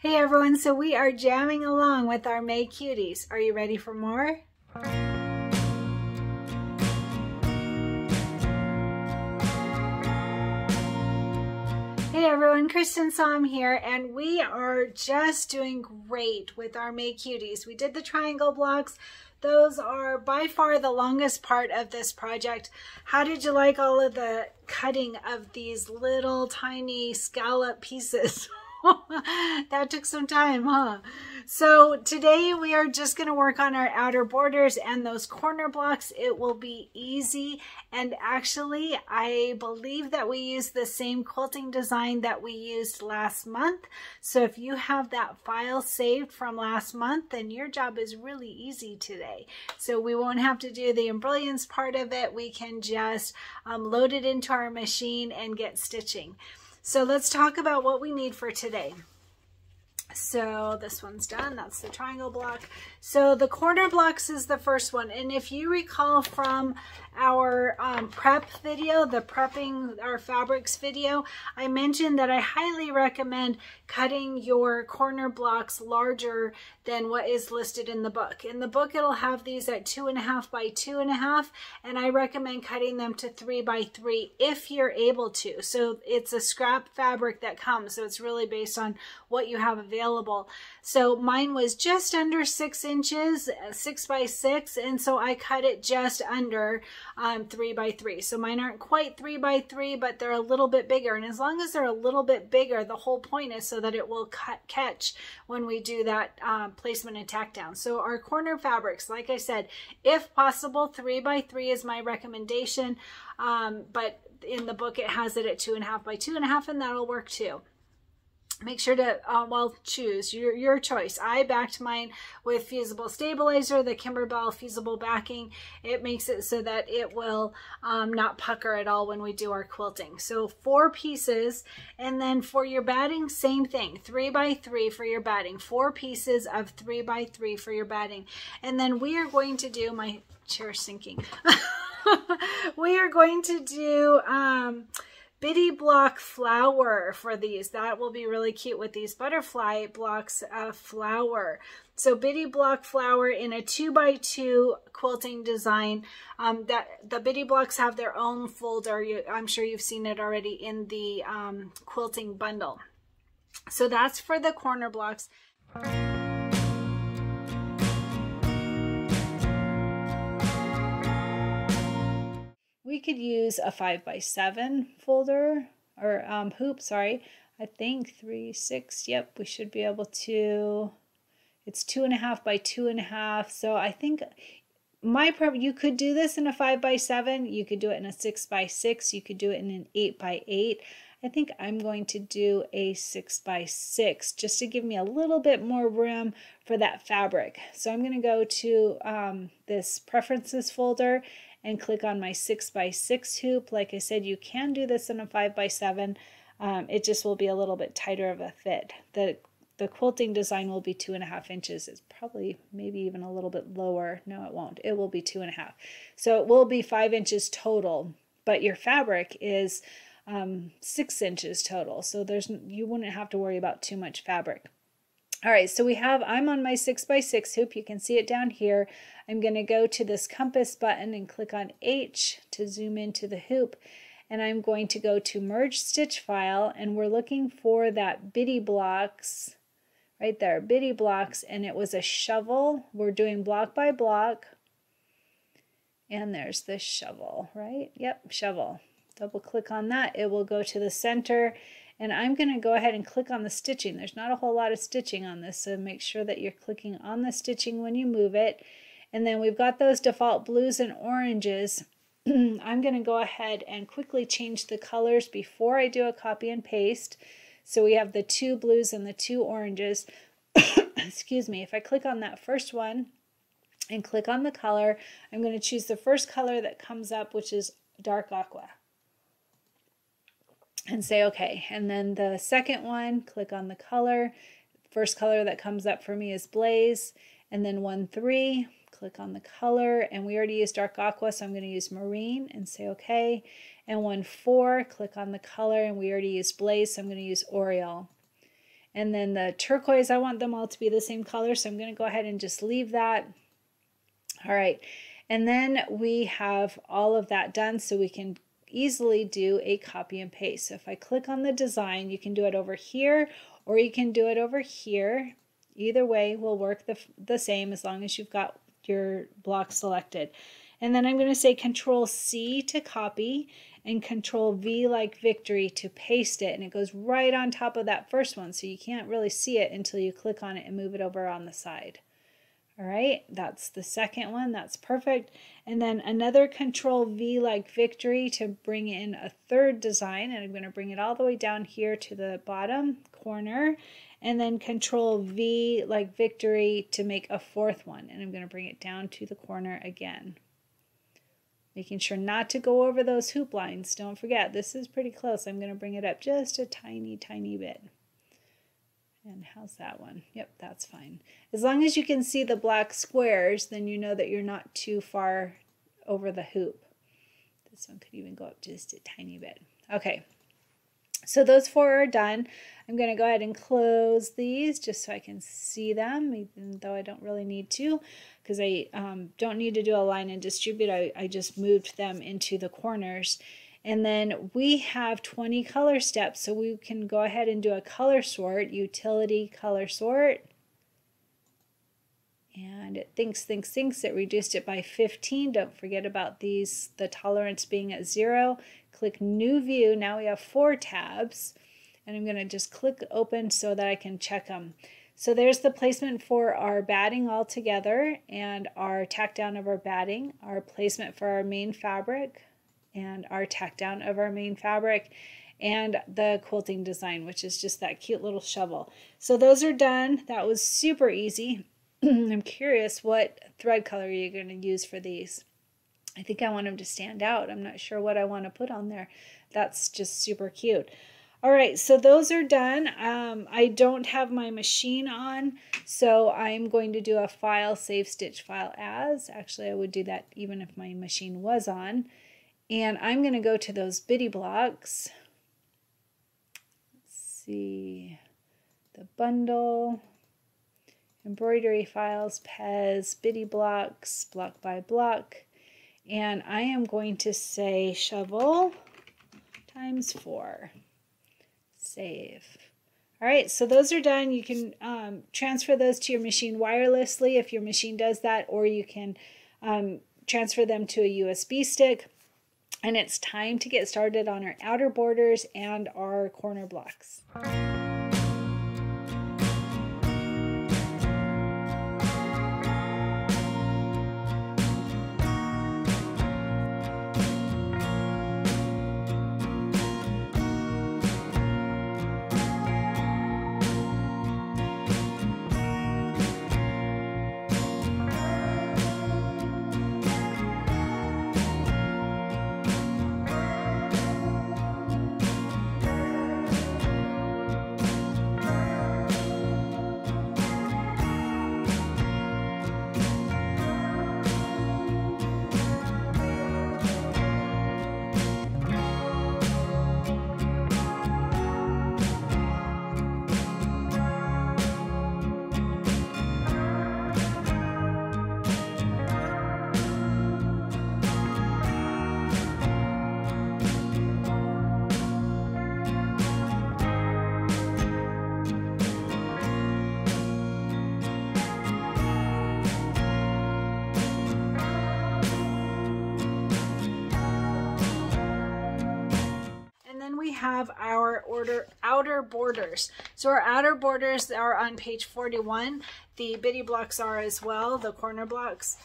Hey everyone, so we are jamming along with our May cuties. Are you ready for more? Hey everyone, Cristin Saum here, and we are just doing great with our May cuties. We did the triangle blocks. Those are by far the longest part of this project. How did you like all of the cutting of these little tiny scallop pieces? That took some time, huh? So today we are just going to work on our outer borders and those corner blocks. It will be easy, and actually I believe that we used the same quilting design that we used last month. So if you have that file saved from last month, then your job is really easy today. So we won't have to do the Embrilliance part of it. We can just load it into our machine and get stitching. So let's talk about what we need for today. So this one's done, that's the triangle block. So the corner blocks is the first one. And if you recall from our prep video, the prepping our fabrics video, I mentioned that I highly recommend cutting your corner blocks larger than what is listed in the book. In the book, it'll have these at 2.5 by 2.5, and I recommend cutting them to 3 by 3 if you're able to. So it's a scrap fabric that comes, so it's really based on what you have available. So mine was just under 6 inches, 6 by 6, and so I cut it just under 3 by 3. So mine aren't quite 3 by 3, but they're a little bit bigger. And as long as they're a little bit bigger, the whole point is so that it will catch when we do that placement and tack down. So our corner fabrics, like I said, if possible, 3 by 3 is my recommendation. But in the book, it has it at 2.5 by 2.5, and that'll work too. Make sure to, well, choose your choice. I backed mine with fusible stabilizer, the Kimberbell fusible backing. It makes it so that it will not pucker at all when we do our quilting. So 4 pieces, and then for your batting, same thing, 3 by 3 for your batting, 4 pieces of 3 by 3 for your batting. And then we are going to do, my chair's sinking. We are going to do, bitty block flower for these. That will be really cute with these butterfly blocks of flower. So bitty block flower in a 2 by 2 quilting design. That the bitty blocks have their own folder. I'm sure you've seen it already in the quilting bundle. So that's for the corner blocks. We could use a 5 by 7 folder or hoop, sorry. I think 3, 6, yep, we should be able to. It's 2.5 by 2.5. So I think my prep, you could do this in a 5 by 7. You could do it in a 6 by 6. You could do it in an 8 by 8. I think I'm going to do a 6 by 6 just to give me a little bit more room for that fabric. So I'm gonna go to this preferences folder and click on my 6 by 6 hoop. Like I said, you can do this in a 5 by 7. It just will be a little bit tighter of a fit. The quilting design will be 2.5 inches. It's probably maybe even a little bit lower. No, it won't. It will be 2.5. So it will be 5 inches total, but your fabric is 6 inches total. So you wouldn't have to worry about too much fabric. All right, so I'm on my 6 by 6 hoop. You can see it down here. I'm gonna go to this compass button and click on H to zoom into the hoop. And I'm going to go to merge stitch file, and we're looking for that bitty blocks, right there, bitty blocks, and it was a shovel. We're doing block by block. And there's this shovel, right? Yep, shovel. Double click on that, it will go to the center. And I'm going to go ahead and click on the stitching. There's not a whole lot of stitching on this, so make sure that you're clicking on the stitching when you move it. And then we've got those default blues and oranges. I'm going to go ahead and quickly change the colors before I do a copy and paste. So we have the 2 blues and the 2 oranges. Excuse me. If I click on that first one and click on the color, I'm going to choose the first color that comes up, which is dark aqua. And say okay, and then the second one, click on the color. First color that comes up for me is blaze, and then 1, 3, click on the color, and we already used dark aqua, so I'm going to use marine and say okay, and 1, 4, click on the color, and we already used blaze, so I'm going to use oriole. And then the turquoise, I want them all to be the same color, so I'm going to go ahead and just leave that. All right, and then we have all of that done, so we can easily do a copy and paste. So if I click on the design, you can do it over here or you can do it over here. Either way will work the same as long as you've got your block selected. And then I'm going to say Control C to copy and Control V like victory to paste it, and it goes right on top of that first one, so you can't really see it until you click on it and move it over on the side. All right, that's the second one, that's perfect. And then another Control V like victory to bring in a third design, and I'm going to bring it all the way down here to the bottom corner, and then Control V like victory to make a fourth one, and I'm going to bring it down to the corner again. Making sure not to go over those hoop lines. Don't forget, this is pretty close. I'm going to bring it up just a tiny, tiny bit. And how's that one? Yep, that's fine. As long as you can see the black squares, then you know that you're not too far over the hoop. This one could even go up just a tiny bit. Okay, so those four are done. I'm going to go ahead and close these just so I can see them, even though I don't really need to, because I don't need to do a line and distribute. I just moved them into the corners. And then we have 20 color steps, so we can go ahead and do a color sort, utility color sort. And it thinks, it reduced it by 15. Don't forget about these, the tolerance being at 0. Click New View. Now we have 4 tabs. And I'm going to just click open so that I can check them. So there's the placement for our batting all together and our tack down of our batting, our placement for our main fabric, and our tack down of our main fabric, and the quilting design, which is just that cute little shovel. So those are done. That was super easy. I'm curious what thread color you're going to use for these. I think I want them to stand out. I'm not sure what I want to put on there. That's just super cute. All right, so those are done. I don't have my machine on, so I'm going to do a file, save stitch file as. Actually, I would do that even if my machine was on. And I'm going to go to those bitty blocks. Let's see, the bundle, embroidery files, Pez, bitty blocks, block by block. And I am going to say shovel times 4. Save. All right, so those are done. You can transfer those to your machine wirelessly if your machine does that, or you can transfer them to a USB stick. And it's time to get started on our outer borders and our corner blocks. Have our outer borders. So our outer borders are on page 41. The bitty blocks are as well, the corner blocks.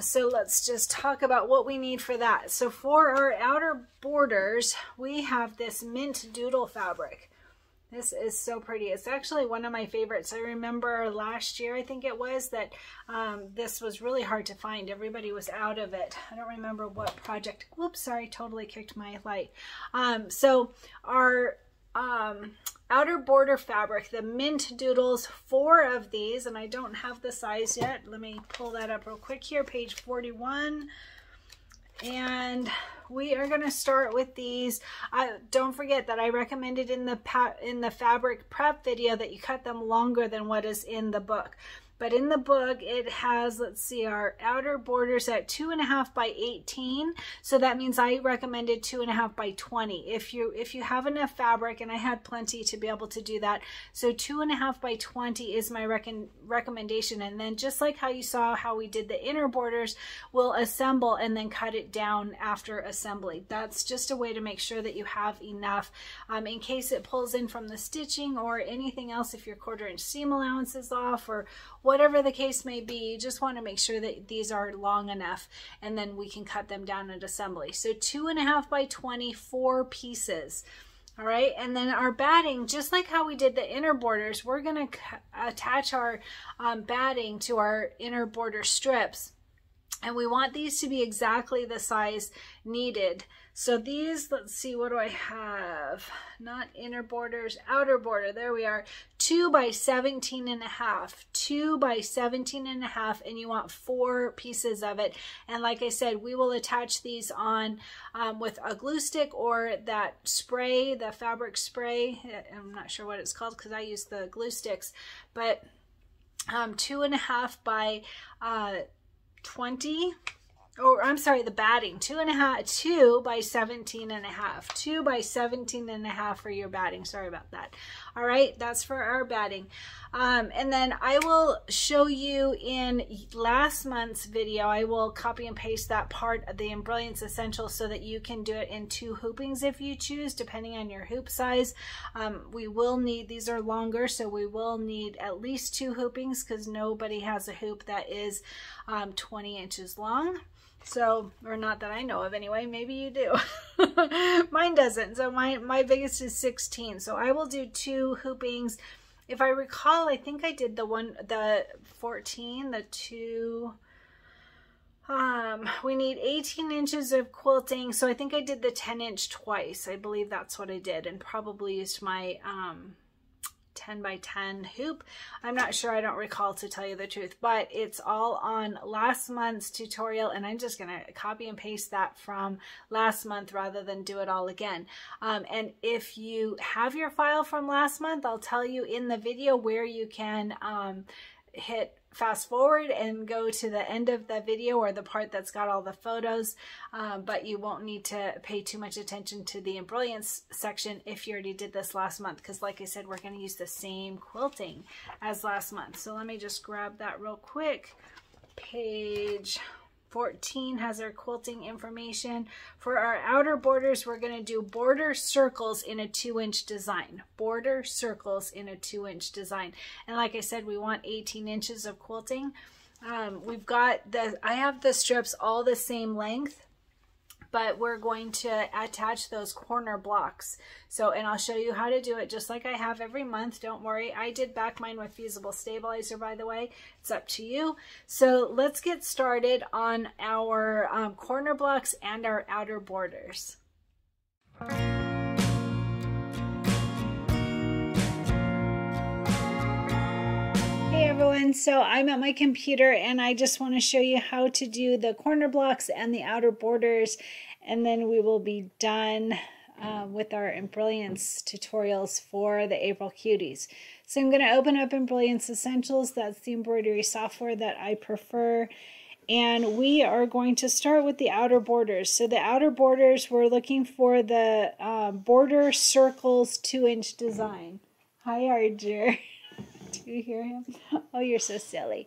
So let's just talk about what we need for that. So for our outer borders, we have this mint doodle fabric. This is so pretty. It's actually one of my favorites. I remember last year, I think it was, that this was really hard to find. Everybody was out of it. I don't remember what project. Whoops, sorry, totally kicked my light. So our outer border fabric, the mint doodles, 4 of these, and I don't have the size yet. Let me pull that up real quick here, page 41. And we are going to start with these. Don't forget that I recommended in the fabric prep video that you cut them longer than what is in the book. But in the book, it has, let's see, our outer borders at 2.5 by 18. So that means I recommended 2.5 by 20. If you have enough fabric, and I had plenty to be able to do that. So 2.5 by 20 is my recommendation. And then just like how you saw how we did the inner borders, we'll assemble and then cut it down after assembly. That's just a way to make sure that you have enough in case it pulls in from the stitching or anything else. If your 1/4 inch seam allowance is off or whatever the case may be, you just want to make sure that these are long enough, and then we can cut them down at assembly. So 2.5 by 20, 4 pieces. All right, and then our batting, just like how we did the inner borders, we're going to attach our batting to our inner border strips, and we want these to be exactly the size needed. So these, let's see, what do I have? Not inner borders, outer border. There we are. 2 by 17.5. 2 by 17.5, and you want 4 pieces of it. And like I said, we will attach these on with a glue stick or that spray, the fabric spray. I'm not sure what it's called because I use the glue sticks. But 2.5 by 20. Oh, I'm sorry, the batting, 2 by 17.5, 2 by 17.5 for your batting. Sorry about that. All right, that's for our batting. And then I will show you in last month's video, I will copy and paste that part of the Embrilliance Essentials so that you can do it in 2 hoopings if you choose, depending on your hoop size. We will need, these are longer, so we will need at least 2 hoopings because nobody has a hoop that is 20 inches long. So, or not that I know of anyway, maybe you do. Mine doesn't, so my biggest is 16. So I will do 2 hoopings. If I recall, I think I did the 14, the 2. We need 18 inches of quilting. So I think I did the 10 inch twice. I believe that's what I did, and probably used my 10 by 10 hoop. I'm not sure, I don't recall to tell you the truth, but it's all on last month's tutorial, and I'm just going to copy and paste that from last month rather than do it all again. And if you have your file from last month, I'll tell you in the video where you can hit fast forward and go to the end of the video or the part that's got all the photos, but you won't need to pay too much attention to the Embrilliance section if you already did this last month, because like I said, we're going to use the same quilting as last month. So let me just grab that real quick. Page 14 has our quilting information. For our outer borders, we're going to do border circles in a 2-inch design. Border circles in a 2-inch design. And like I said, we want 18 inches of quilting. We've got I have the strips all the same length, but we're going to attach those corner blocks. So, and I'll show you how to do it just like I have every month. Don't worry. I did back mine with fusible stabilizer, by the way. It's up to you. So let's get started on our corner blocks and our outer borders. Everyone, so I'm at my computer and I just want to show you how to do the corner blocks and the outer borders, and then we will be done with our Embrilliance tutorials for the April Cuties. So I'm going to open up Embrilliance Essentials. That's the embroidery software that I prefer, and we are going to start with the outer borders. So the outer borders, we're looking for the border circles 2-inch design. Hi, Arger. Do you hear him? Oh, you're so silly.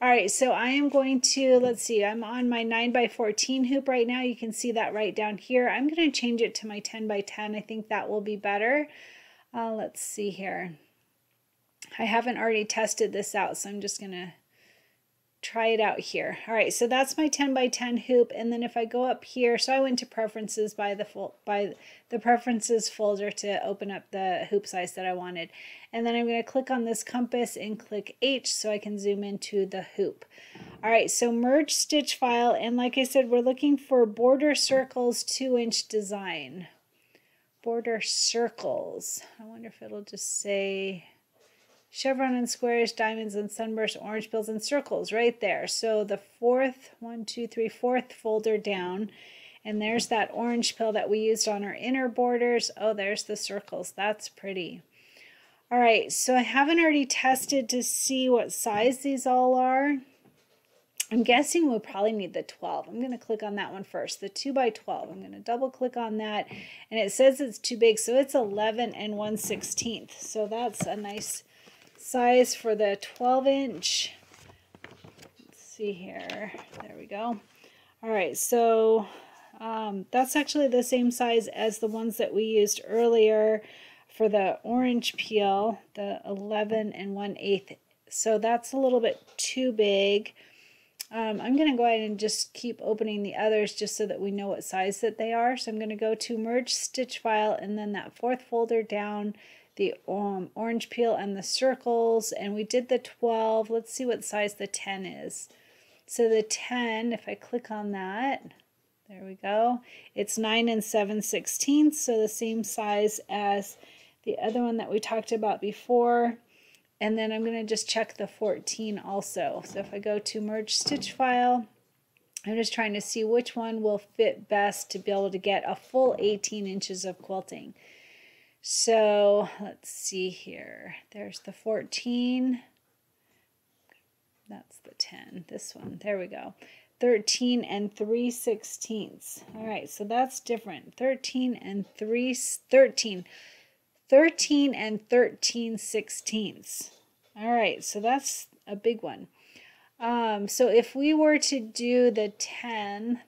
All right, so I am going to, let's see, I'm on my 9 by 14 hoop right now. You can see that right down here. I'm going to change it to my 10 by 10. I think that will be better. Let's see here. I haven't already tested this out, so I'm just going to try it out here. All right, so that's my 10 by 10 hoop. And then if I go up here, so I went to preferences by the preferences folder to open up the hoop size that I wanted. And then I'm going to click on this compass and click H so I can zoom into the hoop. All right, so merge stitch file. And like I said, we're looking for border circles 2-inch design. Border circles. I wonder if it'll just say chevron and squares, diamonds and sunburst, orange pills and circles right there. So the 4th, 1, 2, 3, 4th folder down, And there's that orange pill that we used on our inner borders. Oh, there's the circles. That's pretty. All right, so I haven't already tested to see what size these all are. I'm guessing we'll probably need the 12. I'm going to click on that one first, the 2x12. I'm going to double click on that, and it says it's too big, so it's 11 1/16. So that's a nice size for the 12-inch. Let's see here. There we go. All right, so that's actually the same size as the ones that we used earlier for the orange peel, the 11 1/8. So that's a little bit too big. I'm going to go ahead and just keep opening the others just so that we know what size that they are. So I'm going to go to merge stitch file, and then that fourth folder down, the orange peel and the circles, and we did the 12. Let's see what size the 10 is. So the 10, if I click on that, there we go. It's 9 7/16, so the same size as the other one that we talked about before. And then I'm going to just check the 14 also. So if I go to merge stitch file, I'm just trying to see which one will fit best to be able to get a full 18 inches of quilting. So let's see here. There's the 14. That's the 10. This one. There we go. 13 3/16. All right, so that's different. 13 and 13/16. All right, so that's a big one. So if we were to do the 10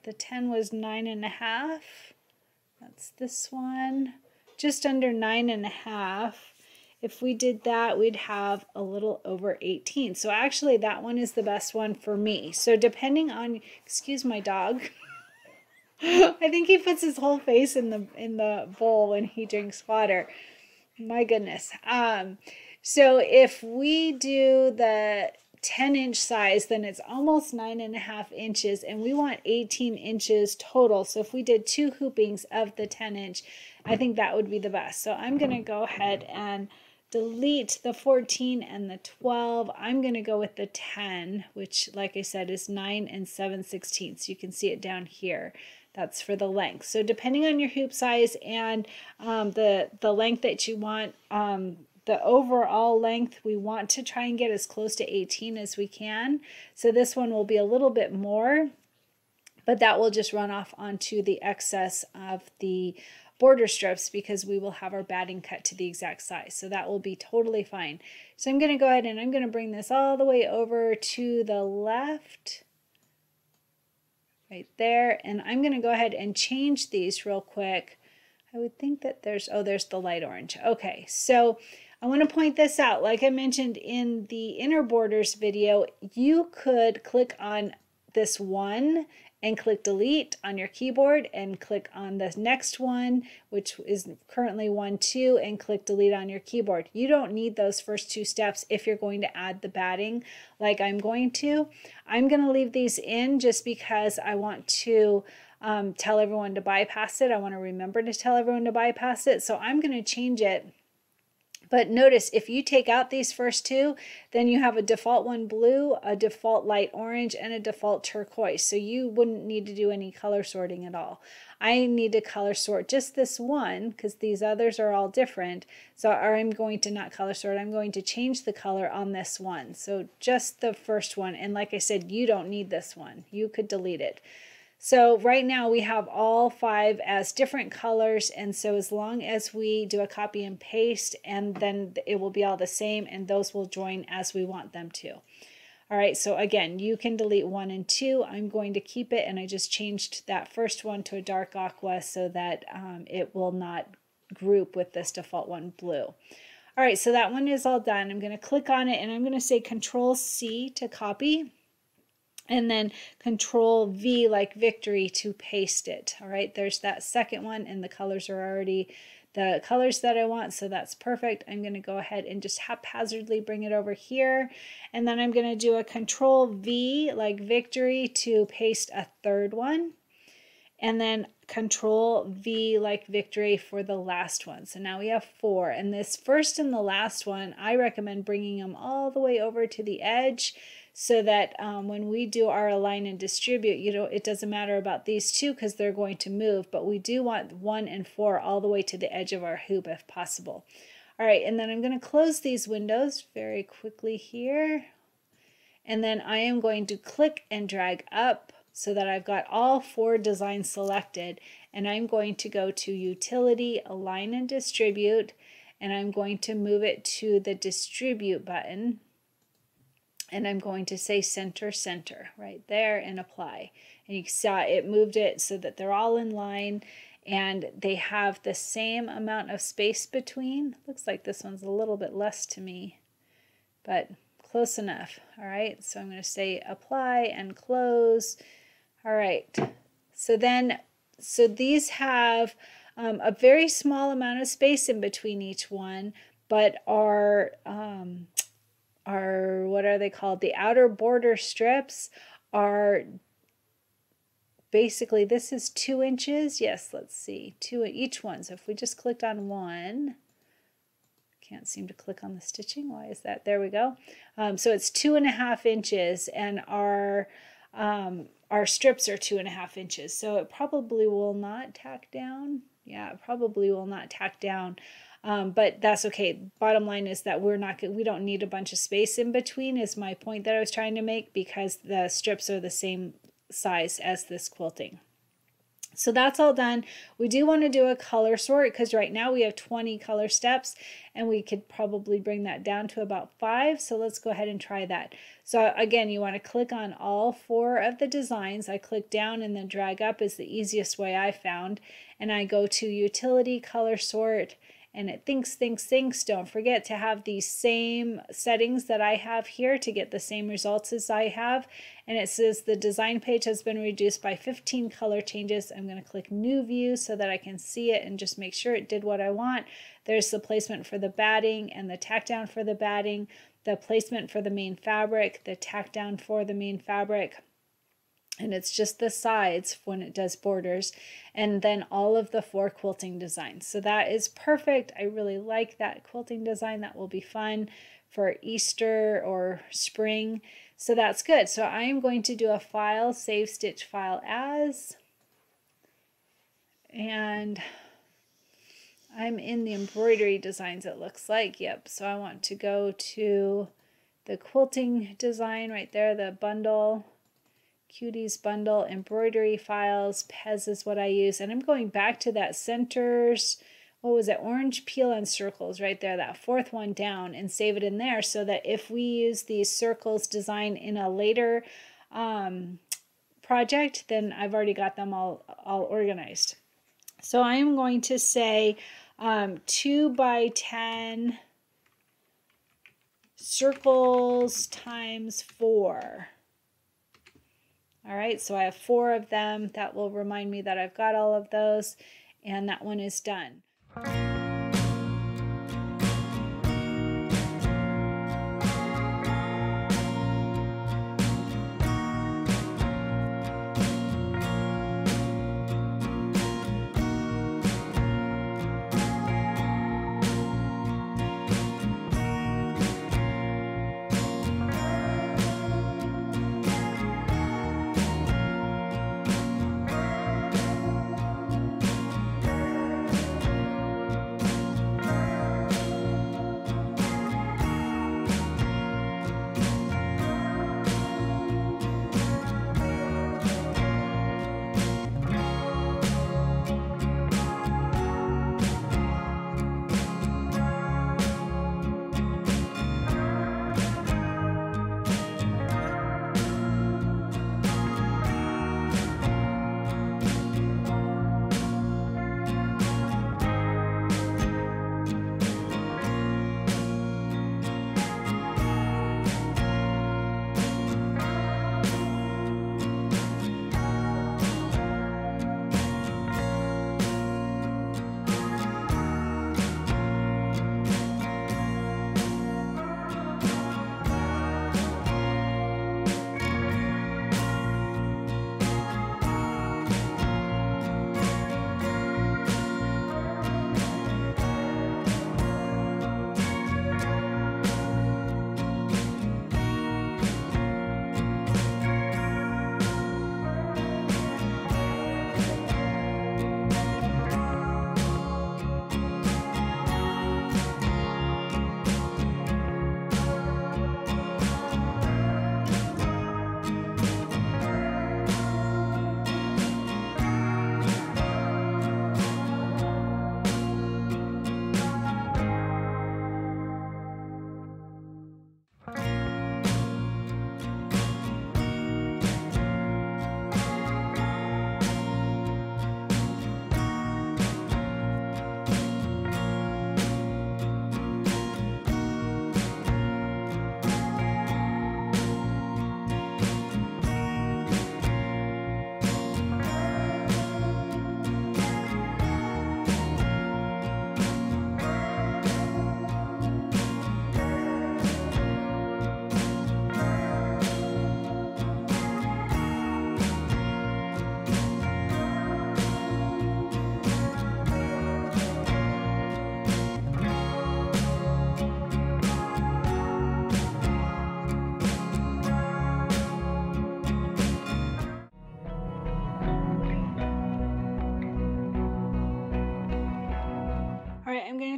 was 9 1/2. That's this one, just under 9 1/2. If we did that, we'd have a little over 18. So actually that one is the best one for me. So depending on, excuse my dog. I think he puts his whole face in the bowl when he drinks water. My goodness. So if we do the 10-inch size, then it's almost 9 1/2 inches, and we want 18 inches total. So if we did 2 hoopings of the 10-inch, I think that would be the best. So I'm going to go ahead and delete the 14 and the 12. I'm going to go with the 10, which, like I said, is 9 7/16. You can see it down here. That's for the length. So depending on your hoop size and the length that you want, the overall length, we want to try and get as close to 18 as we can. So this one will be a little bit more, but that will just run off onto the excess of the border strips because we will have our batting cut to the exact size. So that will be totally fine. So I'm going to go ahead and I'm going to bring this all the way over to the left. Right there, and I'm going to go ahead and change these real quick. I would think that there's, oh, there's the light orange. Okay, so I want to point this out. Like I mentioned in the inner borders video, you could click on this one and click delete on your keyboard and click on the next one, which is currently 1, 2, and click delete on your keyboard. You don't need those first 2 steps if you're going to add the batting like I'm going to. I'm going to leave these in just because I want to tell everyone to bypass it. I want to remember to tell everyone to bypass it, so I'm going to change it. But notice, if you take out these first 2, then you have a default one blue, a default light orange, and a default turquoise. So you wouldn't need to do any color sorting at all. I need to color sort just this one because these others are all different. So I'm going to not color sort. I'm going to change the color on this one. So just the first one. And like I said, you don't need this one. You could delete it. So right now we have all 5 as different colors, and so as long as we do a copy and paste, and then it will be all the same, and those will join as we want them to. All right, so again, you can delete 1 and 2. I'm going to keep it, and I just changed that first one to a dark aqua so that it will not group with this default one blue. All right, so that one is all done. I'm going to click on it, and I'm going to say Control C to copy, and then Control V like victory to paste it. All right, there's that second one, and the colors are already the colors that I want, so that's perfect. I'm going to go ahead and just haphazardly bring it over here, and then I'm going to do a Control V like victory to paste a third one, and then Control V like victory for the last one. So now we have four, and this first and the last one, I recommend bringing them all the way over to the edge so that when we do our align and distribute, you know, it doesn't matter about these two because they're going to move, but we do want 1 and 4 all the way to the edge of our hoop if possible. All right, and then I'm going to close these windows very quickly here, and then I am going to click and drag up so that I've got all 4 designs selected, and I'm going to go to Utility, Align and Distribute, and I'm going to move it to the Distribute button, and I'm going to say Center, Center, right there, and Apply. And you saw it moved it so that they're all in line, and they have the same amount of space between. Looks like this one's a little bit less to me, but close enough. All right, so I'm going to say Apply and Close. All right, so then, so these have a very small amount of space in between each one, but are what are they called? The outer border strips are basically, this is 2 inches. Yes, let's see, 2 in each one. So if we just clicked on one, can't seem to click on the stitching. Why is that? There we go. So it's 2.5 inches, and our strips are 2.5 inches, so it probably will not tack down. Yeah, it probably will not tack down, but that's okay. Bottom line is that we don't need a bunch of space in between is my point that I was trying to make, because the strips are the same size as this quilting. So that's all done. We do want to do a color sort because right now we have 20 color steps, and we could probably bring that down to about 5. So let's go ahead and try that. So again, you want to click on all 4 of the designs. I click down and then drag up is the easiest way I found. And I go to Utility, Color Sort, and it thinks. Don't forget to have the same settings that I have here to get the same results as I have. And it says the design page has been reduced by 15 color changes. I'm going to click New View so that I can see it and just make sure it did what I want. There's the placement for the batting and the tack down for the batting, the placement for the main fabric, the tack down for the main fabric. And it's just the sides when it does borders, and then all of the 4 quilting designs. So that is perfect. I really like that quilting design. That will be fun for Easter or spring. So that's good. So I am going to do a file, save stitch file as, and I'm in the embroidery designs, it looks like. Yep. So I want to go to the quilting design right there, the bundle. Cuties bundle, embroidery files, Pez is what I use, and I'm going back to that centers, what was it, orange peel and circles right there, that 4th one down, and save it in there so that if we use the circles design in a later project, then I've already got them all organized. So I am going to say 2 by 10 circles times 4. All right, so I have 4 of them. That will remind me that I've got all of those, and that one is done.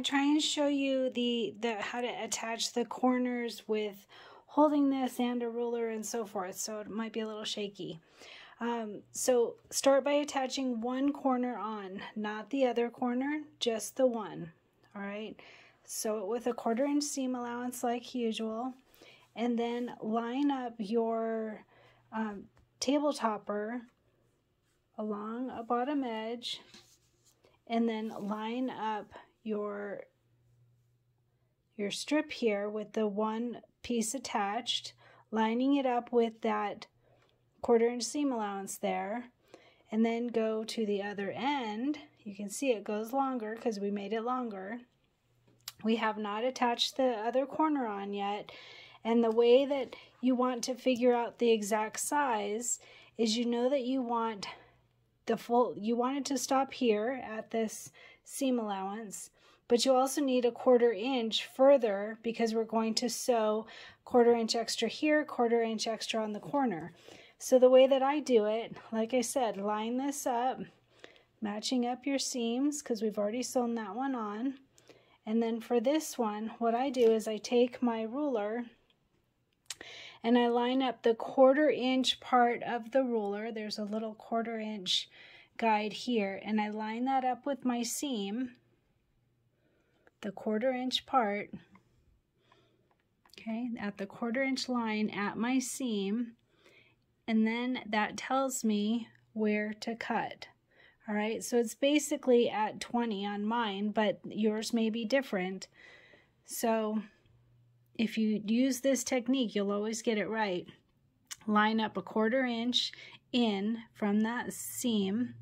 going to try and show you the how to attach the corners with holding this and a ruler and so forth, so it might be a little shaky. So start by attaching one corner on, not the other corner, just the one. All right, so with a 1/4 inch seam allowance like usual, and then line up your table topper along a bottom edge, and then line up your strip here with the one piece attached, lining it up with that 1/4 inch seam allowance there, and then go to the other end. You can see it goes longer because we made it longer. We have not attached the other corner on yet, and the way that you want to figure out the exact size is you know that you want the full, you want it to stop here at this seam allowance, but you also need a 1/4 inch further because we're going to sew 1/4 inch extra here, 1/4 inch extra on the corner. So the way that I do it, like I said, line this up, matching up your seams because we've already sewn that one on. And then for this one, what I do is I take my ruler and I line up the 1/4 inch part of the ruler. There's a little 1/4 inch guide here, and I line that up with my seam, the 1/4 inch part, okay, at the 1/4 inch line at my seam, and then that tells me where to cut. All right, so it's basically at 20 on mine, but yours may be different. So if you use this technique, you'll always get it right. Line up a 1/4 inch in from that seam.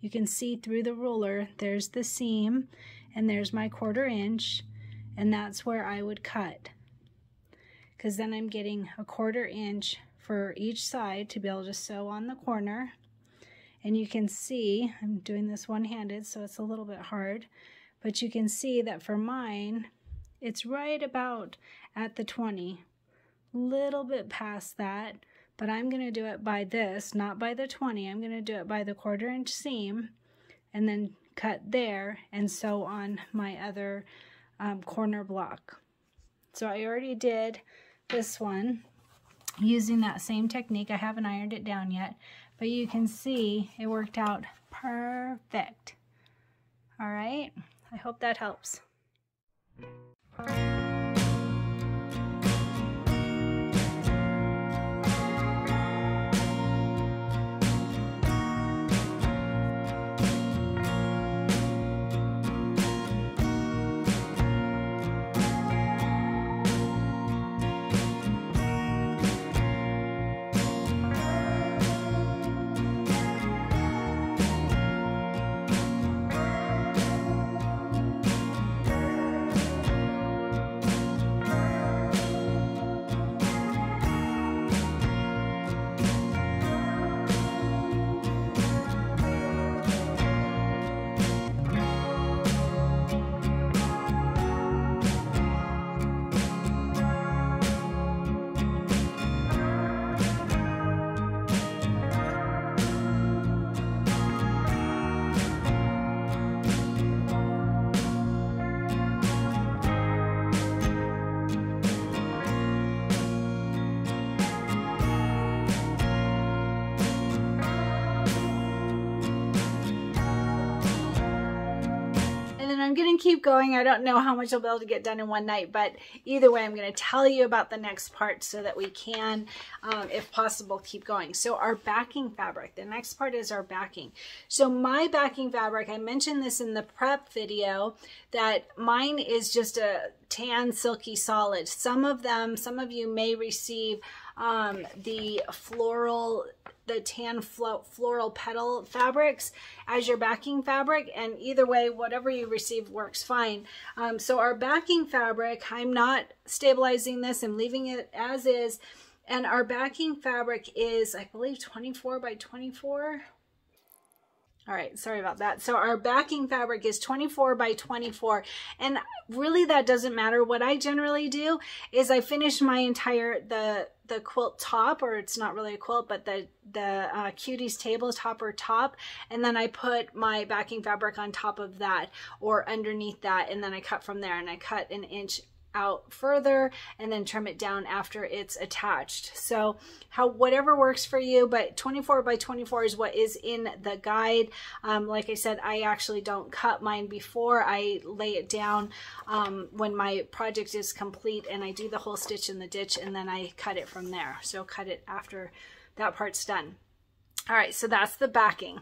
You can see through the ruler, there's the seam, and there's my 1/4 inch, and that's where I would cut. Because then I'm getting a 1/4 inch for each side to be able to sew on the corner. And you can see, I'm doing this one-handed, so it's a little bit hard, but you can see that for mine, it's right about at the 20, little bit past that, but I'm gonna do it by this, not by the 20. I'm gonna do it by the 1/4 inch seam and then cut there and sew on my other corner block. So I already did this one using that same technique. I haven't ironed it down yet, but you can see it worked out perfect. All right, I hope that helps. I'm going to keep going. I don't know how much I'll be able to get done in one night, but either way, I'm going to tell you about the next part so that we can, if possible, keep going. So our backing fabric, the next part is our backing. So my backing fabric, I mentioned this in the prep video, that mine is just a tan silky solid. Some of you may receive the tan floral petal fabrics as your backing fabric, and either way, whatever you receive works fine. So our backing fabric, I'm not stabilizing this, I'm leaving it as is, and our backing fabric is, I believe, 24 by 24. All right, sorry about that. So our backing fabric is 24 by 24. And really that doesn't matter. What I generally do is I finish my entire, the quilt top, or it's not really a quilt, but the cuties tabletop or top. And then I put my backing fabric on top of that or underneath that. And then I cut from there, and I cut an inch out further and then trim it down after it's attached. So whatever works for you, but 24 by 24 is what is in the guide. Like I said, I actually don't cut mine before I lay it down when my project is complete, and I do the whole stitch in the ditch and then I cut it from there. So cut it after that part's done. All right, so that's the backing.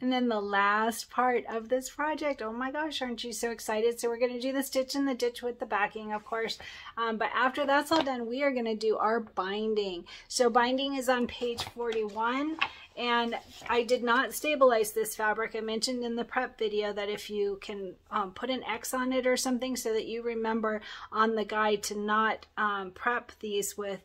And then the last part of this project, oh my gosh, aren't you so excited? So we're going to do the stitch in the ditch with the backing, of course. But after that's all done, we are going to do our binding. So binding is on page 41. And I did not stabilize this fabric. I mentioned in the prep video that if you can put an X on it or something so that you remember on the guide to not prep these with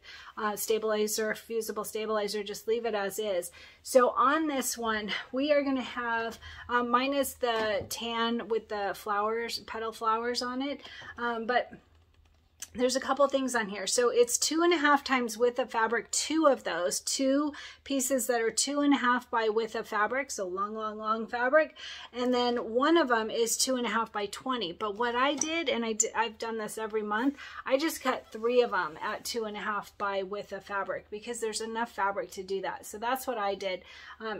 stabilizer, fusible stabilizer, just leave it as is. So on this one, we are gonna have, mine is the tan with the flowers, petal flowers on it, but there's a couple things on here. So it's 2.5 times width of fabric, two of those, two pieces that are 2.5 by width of fabric, so long, long, long fabric. And then one of them is 2.5 by 20. But what I did, and I've done this every month, I just cut 3 of them at 2.5 by width of fabric because there's enough fabric to do that. So that's what I did.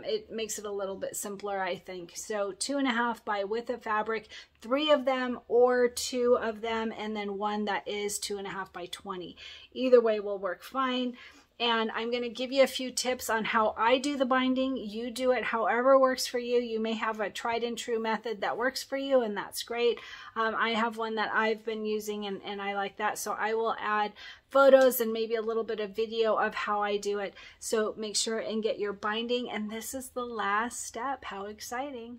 It makes it a little bit simpler, I think. So 2.5 by width of fabric, 3 of them or 2 of them, and then one that is 2.5 by 20. Either way will work fine. And I'm going to give you a few tips on how I do the binding. You do it however works for you. You may have a tried and true method that works for you, and that's great. I have one that I've been using, and I like that. So I will add photos and maybe a little bit of video of how I do it. So make sure and get your binding. And this is the last step. How exciting.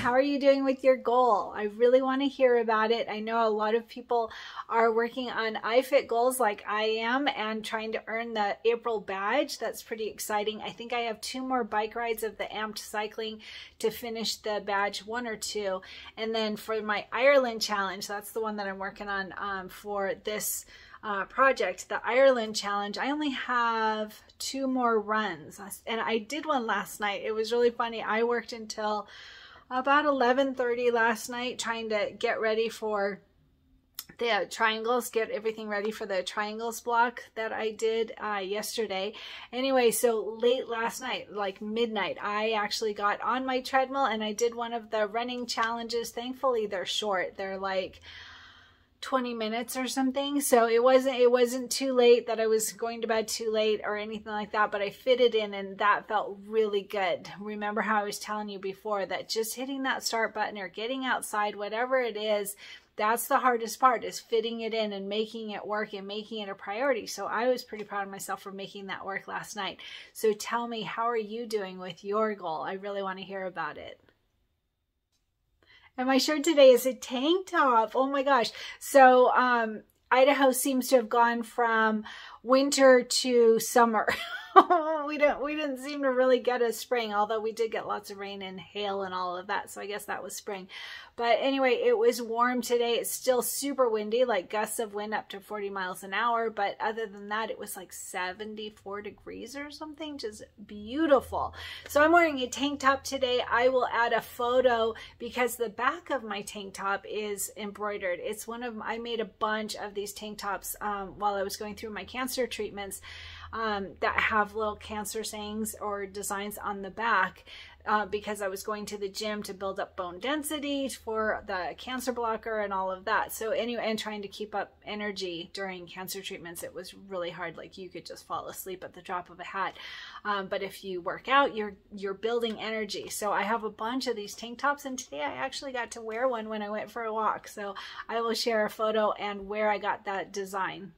how are you doing with your goal? I really want to hear about it. I know a lot of people are working on iFit goals like I am and trying to earn the April badge. That's pretty exciting. I think I have 2 more bike rides of the amped cycling to finish the badge 1 or 2. And then for my Ireland challenge, that's the one that I'm working on for this project, the Ireland challenge, I only have 2 more runs, and I did one last night. It was really funny. I worked until about 11:30 last night trying to get ready for the triangles, get everything ready for the triangles block that I did yesterday. Anyway, so late last night, like midnight, I actually got on my treadmill and I did one of the running challenges. Thankfully, they're short. They're like 20 minutes or something, so it wasn't too late that I was going to bed too late or anything like that, but I fitted in and that felt really good. Remember how I was telling you before that just hitting that start button or getting outside, whatever it is, that's the hardest part, is fitting it in and making it work and making it a priority. So I was pretty proud of myself for making that work last night. So tell me, how are you doing with your goal? I really want to hear about it. And my shirt today is a tank top. Oh my gosh. So Idaho seems to have gone from winter to summer. we didn't seem to really get a spring, although we did get lots of rain and hail and all of that, so I guess that was spring. But anyway, it was warm today. It's still super windy, like gusts of wind up to 40 miles an hour, but other than that it was like 74 degrees or something, just beautiful. So I'm wearing a tank top today. I will add a photo because the back of my tank top is embroidered. It's one of, I made a bunch of these tank tops while I was going through my cancer treatments that have little cancer sayings or designs on the back because I was going to the gym to build up bone density for the cancer blocker and all of that. So anyway, and trying to keep up energy during cancer treatments, it was really hard. Like you could just fall asleep at the drop of a hat. But if you work out, you're building energy. So I have a bunch of these tank tops, and today I actually got to wear one when I went for a walk. So I will share a photo and where I got that design.